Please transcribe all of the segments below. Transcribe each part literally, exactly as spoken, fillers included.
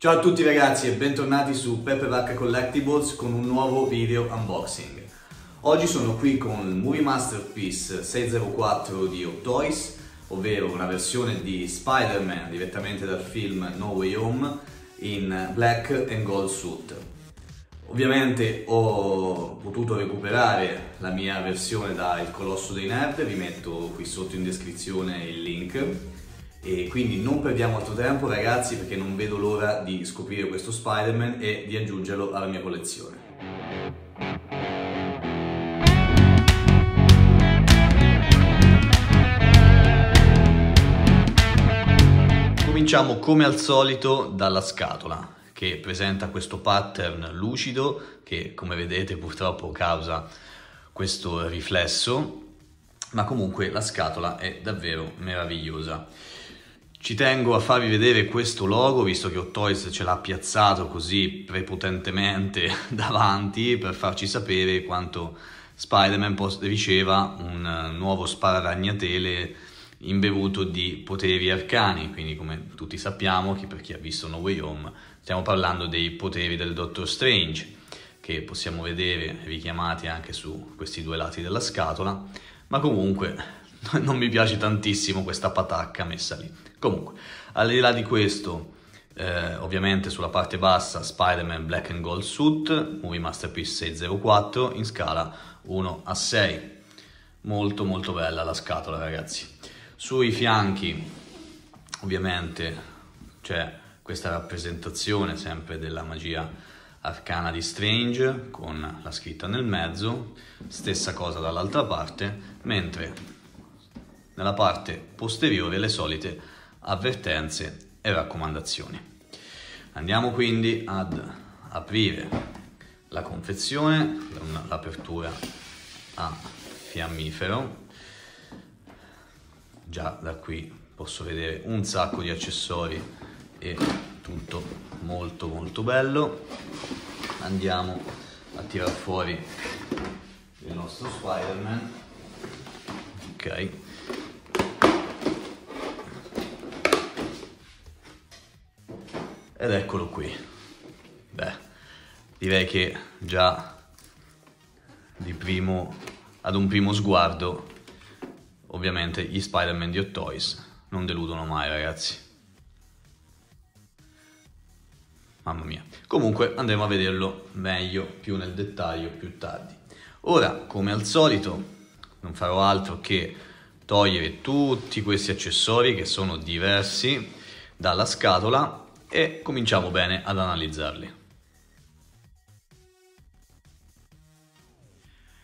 Ciao a tutti ragazzi e bentornati su Peppe Varca Collectibles con un nuovo video unboxing. Oggi sono qui con il Movie Masterpiece sei zero quattro di Hot Toys, ovvero una versione di Spider-Man direttamente dal film No Way Home in Black and Gold Suit. Ovviamente ho potuto recuperare la mia versione da Il Colosso dei Nerd, vi metto qui sotto in descrizione il link. E quindi non perdiamo altro tempo ragazzi, perché non vedo l'ora di scoprire questo Spider-Man e di aggiungerlo alla mia collezione. Cominciamo come al solito dalla scatola, che presenta questo pattern lucido che, come vedete, purtroppo causa questo riflesso, ma comunque la scatola è davvero meravigliosa. Ci tengo a farvi vedere questo logo, visto che Hot Toys ce l'ha piazzato così prepotentemente davanti per farci sapere quanto Spider-Man riceva un nuovo spararagnatele imbevuto di poteri arcani. Quindi, come tutti sappiamo, che per chi ha visto No Way Home, stiamo parlando dei poteri del Doctor Strange, che possiamo vedere richiamati anche su questi due lati della scatola, ma comunque non mi piace tantissimo questa patacca messa lì. Comunque, al di là di questo, eh, ovviamente sulla parte bassa Spider-Man Black and Gold Suit, Movie Masterpiece sei zero quattro in scala uno a sei. Molto molto bella la scatola ragazzi. Sui fianchi ovviamente c'è questa rappresentazione sempre della magia arcana di Strange con la scritta nel mezzo, stessa cosa dall'altra parte, mentre nella parte posteriore le solite avvertenze e raccomandazioni. Andiamo quindi ad aprire la confezione, l'apertura a fiammifero. Già da qui posso vedere un sacco di accessori e tutto molto molto bello. Andiamo a tirar fuori il nostro Spider-Man. Ok. Ed eccolo qui. Beh, direi che già di primo, ad un primo sguardo, ovviamente gli Spider-Man di Hot Toys non deludono mai ragazzi. Mamma mia. Comunque andremo a vederlo meglio, più nel dettaglio, più tardi. Ora, come al solito, non farò altro che togliere tutti questi accessori che sono diversi dalla scatola e cominciamo bene ad analizzarli.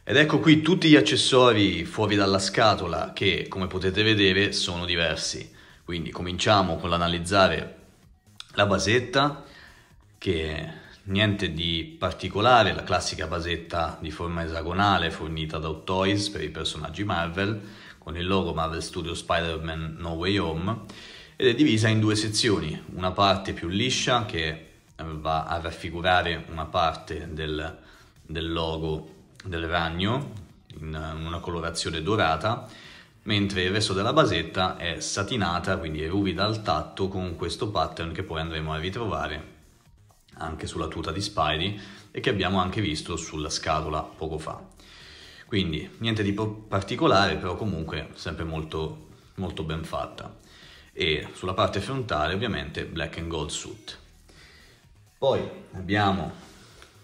Ed ecco qui tutti gli accessori fuori dalla scatola che, come potete vedere, sono diversi. Quindi cominciamo con l'analizzare la basetta, che niente di particolare, la classica basetta di forma esagonale fornita da Hot Toys per i personaggi Marvel, con il logo Marvel Studios Spider-Man No Way Home, ed è divisa in due sezioni, una parte più liscia che va a raffigurare una parte del, del logo del ragno in una colorazione dorata, mentre il resto della basetta è satinata, quindi è ruvida al tatto, con questo pattern che poi andremo a ritrovare anche sulla tuta di Spidey e che abbiamo anche visto sulla scatola poco fa. Quindi niente di particolare, però comunque sempre molto, molto ben fatta. E sulla parte frontale ovviamente Black and Gold Suit. Poi abbiamo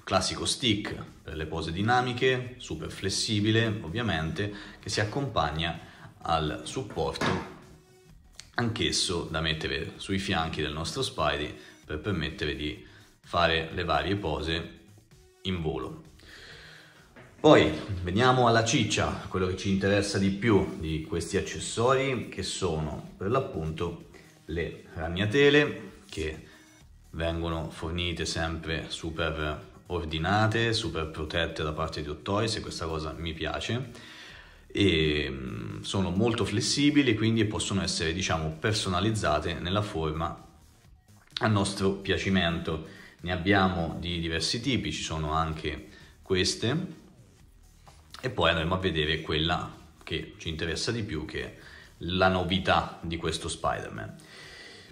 classico stick per le pose dinamiche, super flessibile ovviamente, che si accompagna al supporto anch'esso da mettere sui fianchi del nostro Spidey per permettere di fare le varie pose in volo. Poi veniamo alla ciccia, quello che ci interessa di più di questi accessori, che sono per l'appunto le ragnatele, che vengono fornite sempre super ordinate, super protette da parte di Hot Toys, e questa cosa mi piace, e sono molto flessibili, quindi possono essere, diciamo, personalizzate nella forma a nostro piacimento. Ne abbiamo di diversi tipi, ci sono anche queste, e poi andremo a vedere quella che ci interessa di più, che è la novità di questo Spider-Man.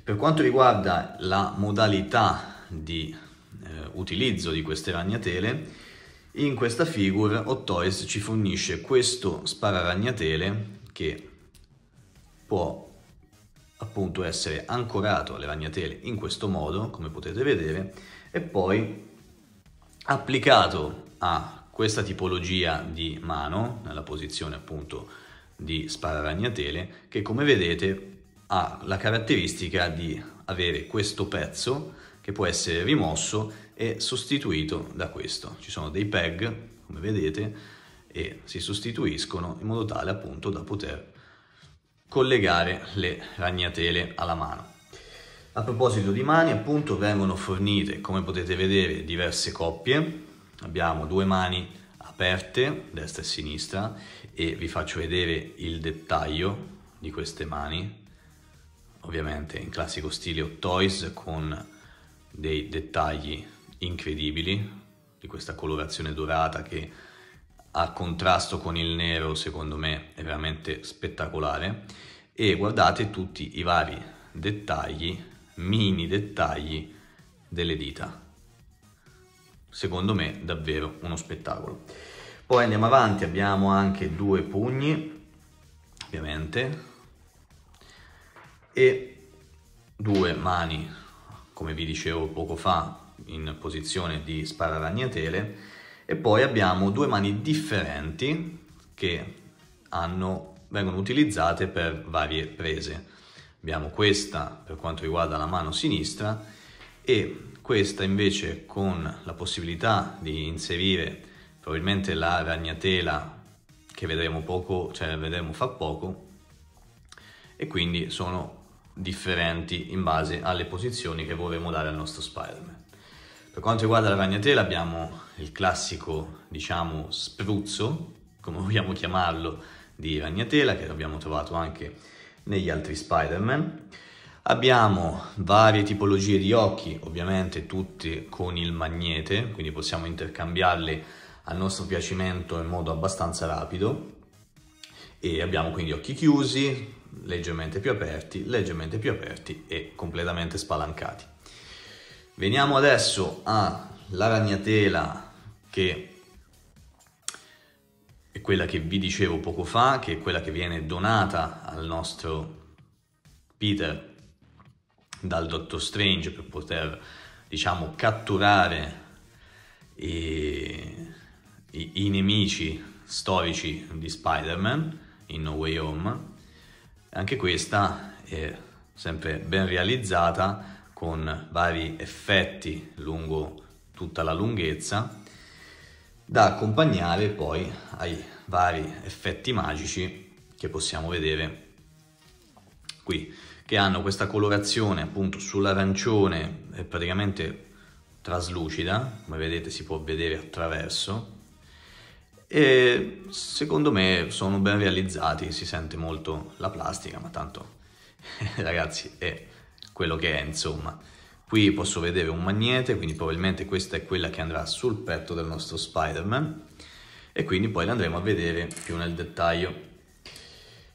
Per quanto riguarda la modalità di eh, utilizzo di queste ragnatele, in questa figure Hot Toys ci fornisce questo spararagnatele che può appunto essere ancorato alle ragnatele in questo modo, come potete vedere, e poi applicato a questa tipologia di mano, nella posizione appunto di spararagnatele, che come vedete ha la caratteristica di avere questo pezzo che può essere rimosso e sostituito da questo. Ci sono dei peg, come vedete, e si sostituiscono in modo tale appunto da poter collegare le ragnatele alla mano. A proposito di mani, appunto, vengono fornite, come potete vedere, diverse coppie. Abbiamo due mani aperte, destra e sinistra, e vi faccio vedere il dettaglio di queste mani, ovviamente in classico stile Hot Toys, con dei dettagli incredibili di questa colorazione dorata che a contrasto con il nero, secondo me, è veramente spettacolare. E guardate tutti i vari dettagli, mini dettagli delle dita, secondo me davvero uno spettacolo. Poi andiamo avanti, abbiamo anche due pugni, ovviamente, e due mani, come vi dicevo poco fa, in posizione di spararagnatele. E poi abbiamo due mani differenti che hanno, vengono utilizzate per varie prese. Abbiamo questa per quanto riguarda la mano sinistra e questa invece con la possibilità di inserire probabilmente la ragnatela che vedremo poco, cioè vedremo fra poco, e quindi sono differenti in base alle posizioni che vorremmo dare al nostro Spider-Man. Per quanto riguarda la ragnatela abbiamo il classico, diciamo, spruzzo, come vogliamo chiamarlo, di ragnatela, che abbiamo trovato anche negli altri Spider-Man. Abbiamo varie tipologie di occhi, ovviamente tutte con il magnete, quindi possiamo intercambiarli al nostro piacimento in modo abbastanza rapido. E abbiamo quindi occhi chiusi, leggermente più aperti, leggermente più aperti e completamente spalancati. Veniamo adesso alla ragnatela, che è quella che vi dicevo poco fa, che è quella che viene donata al nostro Peter dal Doctor Strange per poter, diciamo, catturare i, i, i nemici storici di Spider-Man in No Way Home. Anche questa è sempre ben realizzata, con vari effetti lungo tutta la lunghezza, da accompagnare poi ai vari effetti magici che possiamo vedere qui, che hanno questa colorazione appunto sull'arancione praticamente traslucida, come vedete si può vedere attraverso, e secondo me sono ben realizzati, si sente molto la plastica, ma tanto ragazzi è quello che è, insomma. Qui posso vedere un magnete, quindi probabilmente questa è quella che andrà sul petto del nostro Spider-Man, e quindi poi l'andremo a vedere più nel dettaglio.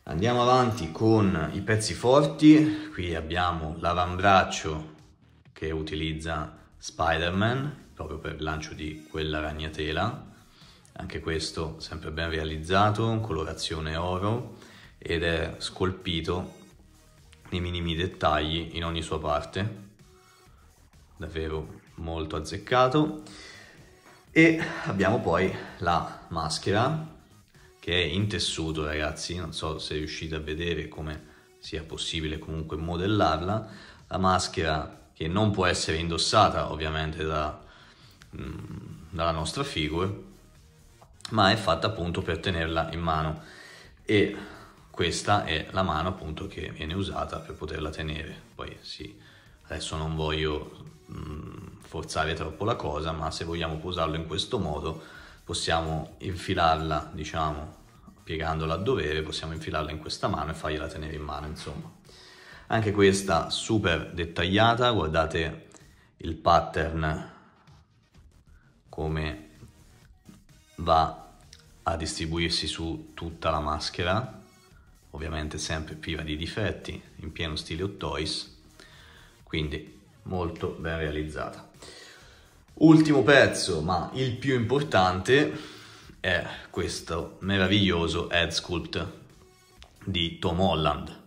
Andiamo avanti con i pezzi forti. Qui abbiamo l'avambraccio che utilizza Spider-Man proprio per il lancio di quella ragnatela, anche questo sempre ben realizzato, colorazione oro, ed è scolpito nei minimi dettagli in ogni sua parte, davvero molto azzeccato. E abbiamo poi la maschera che è in tessuto, ragazzi, non so se riuscite a vedere come sia possibile comunque modellarla, la maschera che non può essere indossata ovviamente da, mh, dalla nostra figura, ma è fatta appunto per tenerla in mano, e questa è la mano appunto che viene usata per poterla tenere. Poi sì, adesso non voglio mh, forzare troppo la cosa, ma se vogliamo posarlo in questo modo possiamo infilarla, diciamo, piegandola a dovere, possiamo infilarla in questa mano e fargliela tenere in mano, insomma. Anche questa super dettagliata, guardate il pattern come va a distribuirsi su tutta la maschera, ovviamente sempre priva di difetti, in pieno stile Hot Toys, quindi molto ben realizzata. Ultimo pezzo, ma il più importante, è questo meraviglioso head sculpt di Tom Holland.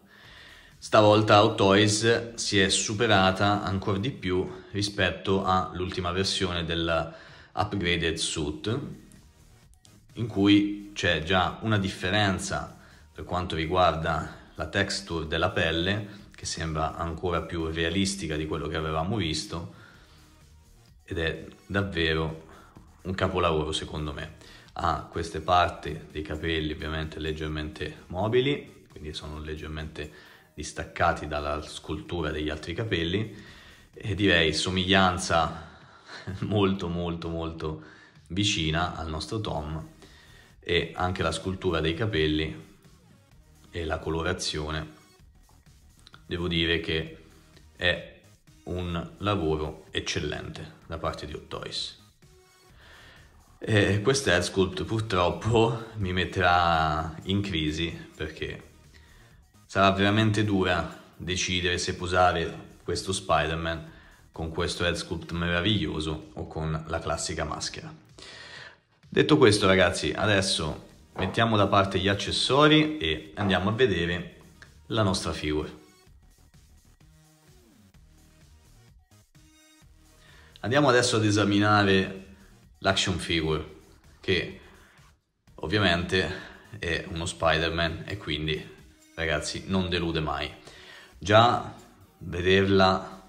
Stavolta Hot Toys si è superata ancora di più rispetto all'ultima versione dell'Upgraded Suit, in cui c'è già una differenza per quanto riguarda la texture della pelle, che sembra ancora più realistica di quello che avevamo visto, ed è davvero un capolavoro secondo me. Ha queste parti dei capelli ovviamente leggermente mobili, quindi sono leggermente distaccati dalla scultura degli altri capelli, e direi somiglianza molto molto molto vicina al nostro Tom, e anche la scultura dei capelli e la colorazione. Devo dire che è un lavoro eccellente da parte di Hot Toys. E questo head sculpt purtroppo mi metterà in crisi, perché sarà veramente dura decidere se posare questo Spider-Man con questo head sculpt meraviglioso o con la classica maschera. Detto questo ragazzi, adesso mettiamo da parte gli accessori e andiamo a vedere la nostra figure. Andiamo adesso ad esaminare l'action figure, che ovviamente è uno Spider-Man e quindi, ragazzi, non delude mai. Già vederla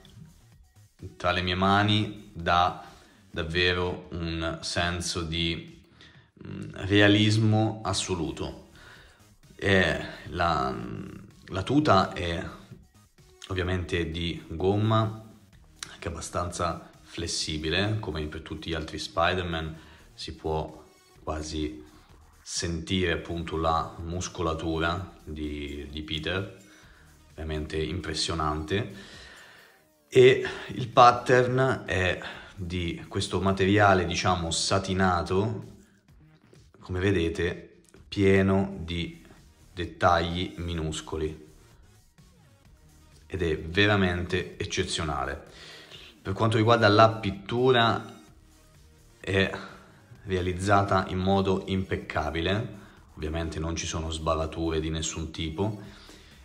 tra le mie mani dà davvero un senso di realismo assoluto. E la, la tuta è ovviamente di gomma, anche abbastanza flessibile, come per tutti gli altri Spider-Man. Si può quasi sentire appunto la muscolatura di, di Peter, veramente impressionante, e il pattern è di questo materiale diciamo satinato, come vedete, pieno di dettagli minuscoli, ed è veramente eccezionale. Per quanto riguarda la pittura, è realizzata in modo impeccabile, ovviamente non ci sono sbavature di nessun tipo,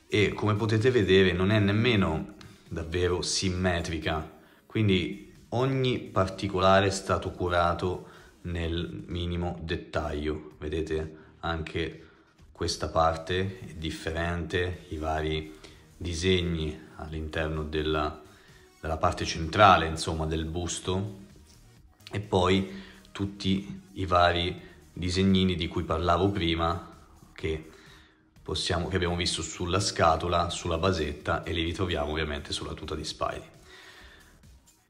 e come potete vedere non è nemmeno davvero simmetrica, quindi ogni particolare è stato curato nel minimo dettaglio. Vedete anche questa parte è differente, i vari disegni all'interno della dalla parte centrale, insomma, del busto, e poi tutti i vari disegnini di cui parlavo prima, che, possiamo, che abbiamo visto sulla scatola, sulla basetta, e li ritroviamo ovviamente sulla tuta di Spidey.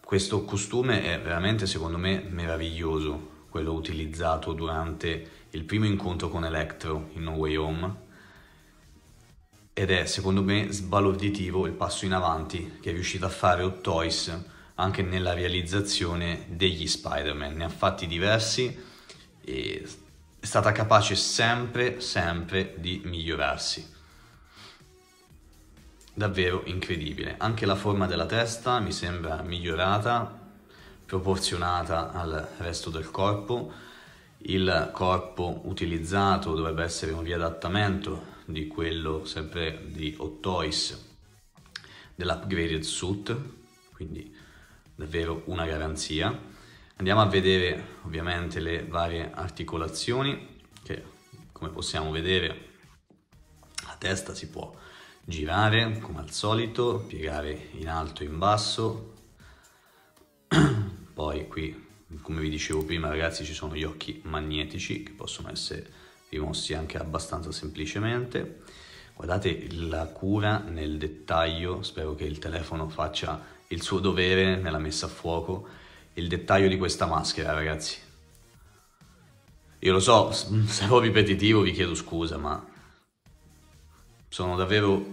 Questo costume è veramente, secondo me, meraviglioso, quello utilizzato durante il primo incontro con Electro in No Way Home, ed è secondo me sbalorditivo il passo in avanti che è riuscito a fare Hot Toys anche nella realizzazione degli Spider-Man. Ne ha fatti diversi e è stata capace sempre sempre di migliorarsi, davvero incredibile. Anche la forma della testa mi sembra migliorata, proporzionata al resto del corpo. Il corpo utilizzato dovrebbe essere un riadattamento di quello sempre di Hot Toys dell'Upgraded Suit, quindi davvero una garanzia. Andiamo a vedere ovviamente le varie articolazioni, che come possiamo vedere la testa si può girare come al solito, piegare in alto e in basso. Poi qui, come vi dicevo prima ragazzi, ci sono gli occhi magnetici che possono essere mossi anche abbastanza semplicemente. Guardate la cura nel dettaglio, spero che il telefono faccia il suo dovere nella messa a fuoco. Il dettaglio di questa maschera ragazzi, io lo so, sarò ripetitivo, vi chiedo scusa, ma sono davvero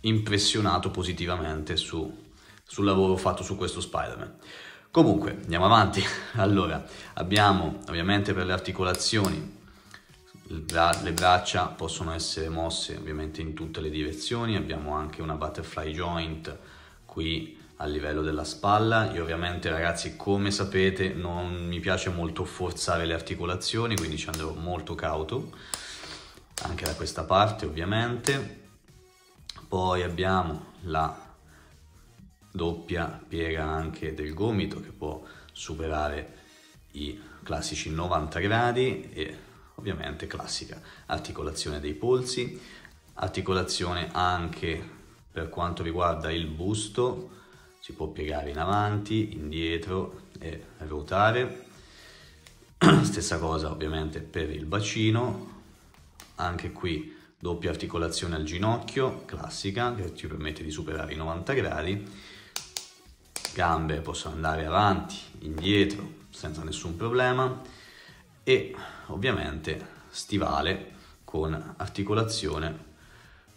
impressionato positivamente su, sul lavoro fatto su questo Spider-Man. Comunque andiamo avanti. Allora abbiamo ovviamente per le articolazioni, le braccia possono essere mosse ovviamente in tutte le direzioni, abbiamo anche una butterfly joint qui a livello della spalla. Io ovviamente, ragazzi, come sapete, non mi piace molto forzare le articolazioni, quindi ci andrò molto cauto anche da questa parte ovviamente. Poi abbiamo la doppia piega anche del gomito, che può superare i classici novanta gradi, e ovviamente classica articolazione dei polsi, articolazione anche per quanto riguarda il busto, si può piegare in avanti, indietro e ruotare. Stessa cosa ovviamente per il bacino, anche qui doppia articolazione al ginocchio, classica, che ti permette di superare i novanta gradi. Gambe possono andare avanti, indietro, senza nessun problema, e ovviamente stivale con articolazione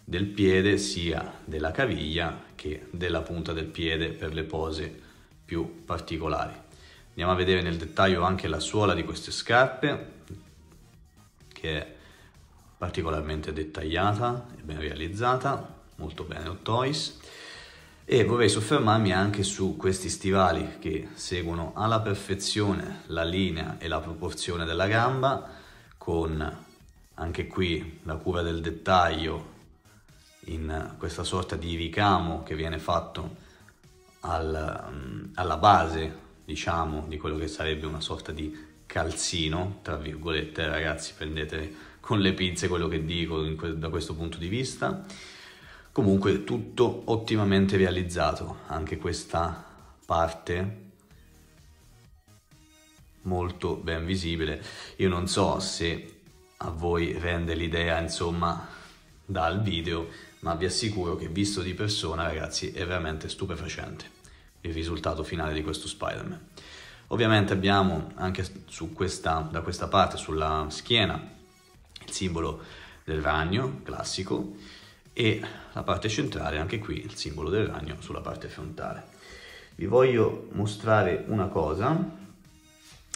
del piede, sia della caviglia che della punta del piede, per le pose più particolari. Andiamo a vedere nel dettaglio anche la suola di queste scarpe, che è particolarmente dettagliata e ben realizzata, molto bene Hot Toys. E vorrei soffermarmi anche su questi stivali, che seguono alla perfezione la linea e la proporzione della gamba, con anche qui la cura del dettaglio in questa sorta di ricamo che viene fatto al, alla base, diciamo, di quello che sarebbe una sorta di calzino, tra virgolette. Ragazzi, prendete con le pinze quello che dico in que- da questo punto di vista. Comunque tutto ottimamente realizzato, anche questa parte molto ben visibile. Io non so se a voi rende l'idea, insomma, dal video, ma vi assicuro che visto di persona, ragazzi, è veramente stupefacente il risultato finale di questo Spider-Man. Ovviamente abbiamo anche su questa, da questa parte, sulla schiena, il simbolo del ragno, classico, e la parte centrale, anche qui il simbolo del ragno sulla parte frontale. Vi voglio mostrare una cosa,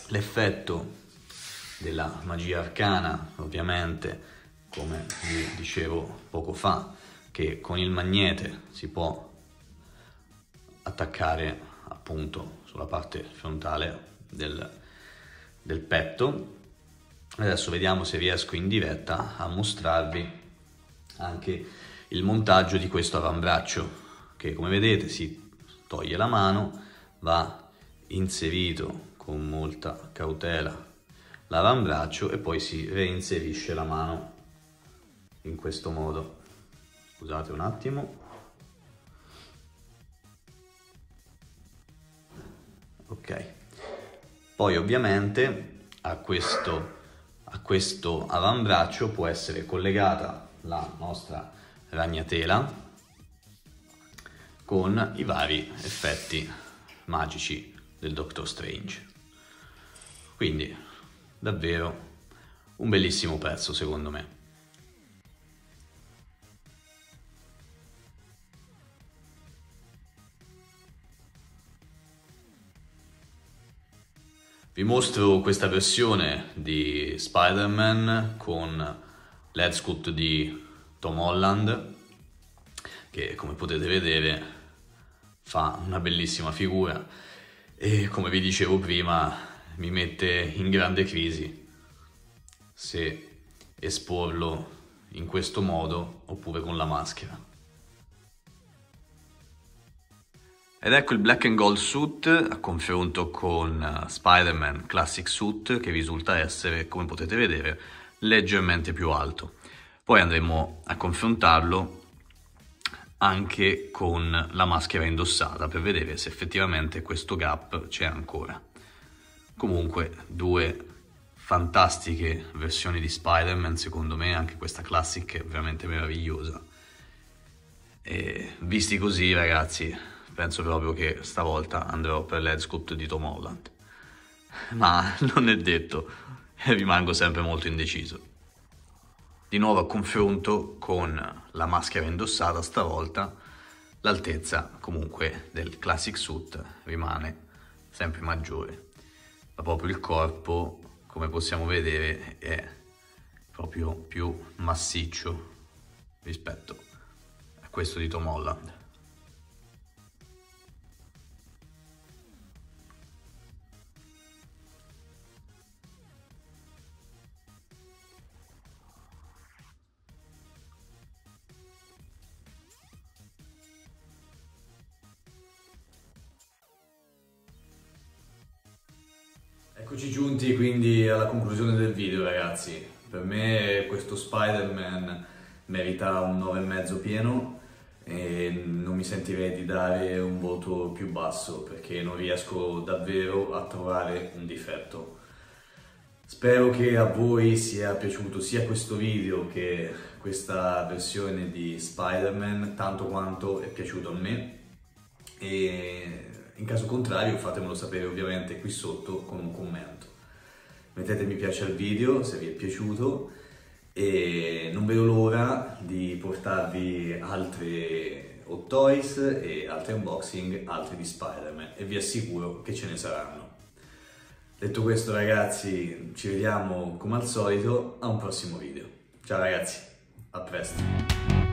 l'effetto della magia arcana, ovviamente, come vi dicevo poco fa, che con il magnete si può attaccare appunto sulla parte frontale del, del petto. Adesso vediamo se riesco in diretta a mostrarvi anche il montaggio di questo avambraccio, che come vedete si toglie la mano, va inserito con molta cautela l'avambraccio e poi si reinserisce la mano in questo modo. Scusate un attimo. Ok, poi ovviamente a questo, a questo avambraccio può essere collegata la nostra ragnatela con i vari effetti magici del Doctor Strange. Quindi davvero un bellissimo pezzo, secondo me. Vi mostro questa versione di Spider-Man con l'head sculpt di Tom Holland, che come potete vedere fa una bellissima figura e, come vi dicevo prima, mi mette in grande crisi se esporlo in questo modo oppure con la maschera. Ed ecco il Black and Gold Suit a confronto con Spider-Man Classic Suit, che risulta essere, come potete vedere, leggermente più alto. Poi andremo a confrontarlo anche con la maschera indossata per vedere se effettivamente questo gap c'è ancora. Comunque due fantastiche versioni di Spider-Man, secondo me. Anche questa classic è veramente meravigliosa, e visti così, ragazzi, penso proprio che stavolta andrò per l'head sculpt di Tom Holland, ma non è detto, rimango sempre molto indeciso. Di nuovo a confronto con la maschera indossata, stavolta l'altezza comunque del Classic Suit rimane sempre maggiore, ma proprio il corpo, come possiamo vedere, è proprio più massiccio rispetto a questo di Tom Holland. Eccoci giunti quindi alla conclusione del video, ragazzi. Per me questo Spider-Man merita un nove e mezzo pieno e non mi sentirei di dare un voto più basso perché non riesco davvero a trovare un difetto. Spero che a voi sia piaciuto sia questo video che questa versione di Spider-Man tanto quanto è piaciuto a me, e in caso contrario fatemelo sapere ovviamente qui sotto con un commento. Mettete mi piace al video se vi è piaciuto e non vedo l'ora di portarvi altre Hot Toys e altri unboxing, altri di Spider-Man, e vi assicuro che ce ne saranno. Detto questo, ragazzi, ci vediamo come al solito a un prossimo video. Ciao ragazzi, a presto!